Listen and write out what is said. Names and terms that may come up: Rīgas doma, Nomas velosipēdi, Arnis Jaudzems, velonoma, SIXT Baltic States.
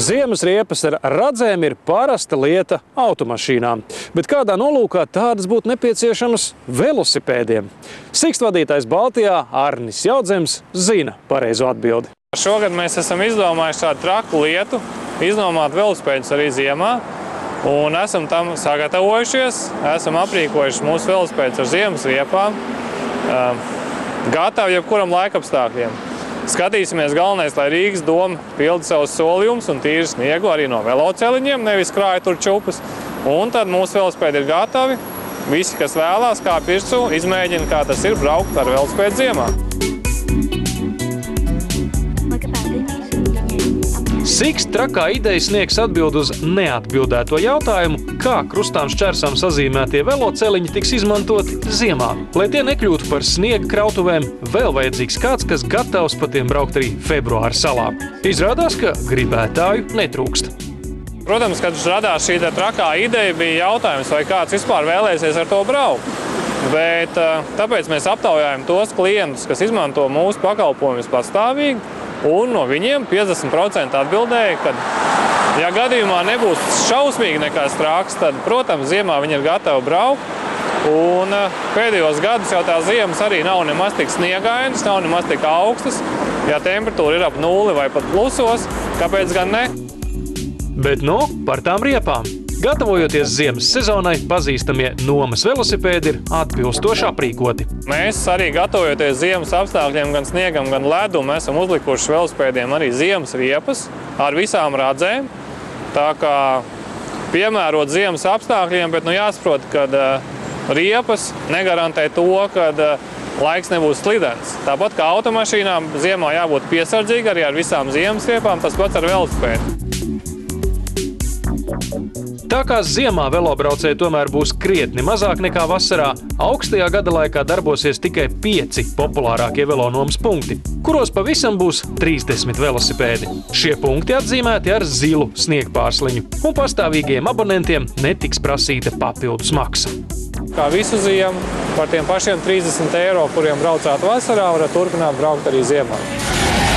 Ziemas riepas ar radzēm ir parasta lieta automašīnām, bet kādā nolūkā tādas būtu nepieciešamas velosipēdiem? Sikstvadītājs Baltijā Arnis Jaudzems zina pareizo atbildi. Šogad mēs esam izdomājuši tādu traku lietu, iznomāt velosipēdus arī ziemā, un esam tam sagatavojušies, esam aprīkojuši mūsu velosipēdus ar ziemas riepām, gatavi jebkuram laikapstākļiem. Skatīsimies galvenais, lai Rīgas doma pilda savus solījumus un tīra sniegu arī no veloceliņiem, nevis krāja tur čupas. Un tad mūsu velospēdi ir gatavi. Visi, kas vēlās, kā pircu, izmēģina, kā tas ir braukt ar velospēdi ziemā. Siks trakā ideja sniegs atbild uz neatbildēto jautājumu, kā krustām šķērsām sazīmētie veloceliņi tiks izmantoti ziemā. Lai tie nekļūtu par sniega krautuvēm, vēl vajadzīgs kāds, kas gatavs pa tiem braukt arī februāra salā. Izrādās, ka gribētāju netrūkst. Protams, kad radās šī trakā ideja, bija jautājums, vai kāds vispār vēlēsies ar to braukt. Bet tāpēc mēs aptaujājam tos klientus, kas izmanto mūsu pakalpojumus pastāvīgi, un no viņiem 50% atbildēja, ka, ja gadījumā nebūs šausmīgi nekāds traks, tad, protams, ziemā viņi ir gatavi braukt. Un pēdējos gadus jau tās ziemas arī nav nemaz tik sniegainas, nav nemaz tik augstas. Ja temperatūra ir ap 0 vai pat plusos, kāpēc gan ne? Bet nu, par tām riepām. Gatavojoties ziemas sezonai, pazīstamie Nomas velosipēdi ir atbilstoši aprīkoti. Mēs arī gatavojoties ziemas apstākļiem, gan sniegam, gan ledum, esam uzlikuši velospēdiem arī ziemas riepas ar visām radzēm. Tā kā piemērot ziemas apstākļiem, bet nu jāsaprot, ka riepas negarantē to, ka laiks nebūs slidens. Tāpat kā automašīnām ziemā jābūt piesardzīgi arī ar visām ziemas riepām, tas pats ar velospēdi. Tā kā ziemā velobraucēji tomēr būs krietni mazāk nekā vasarā, augstajā gada laikā darbosies tikai 5 populārākie velonomas punkti, kuros pavisam būs 30 velosipēdi. Šie punkti atzīmēti ar zilu sniegpārsliņu, un pastāvīgajiem abonentiem netiks prasīta papildus maksa. Kā visu ziemu, par tiem pašiem 30 eiro, kuriem braucāt vasarā, varat turpināt braukt arī ziemā.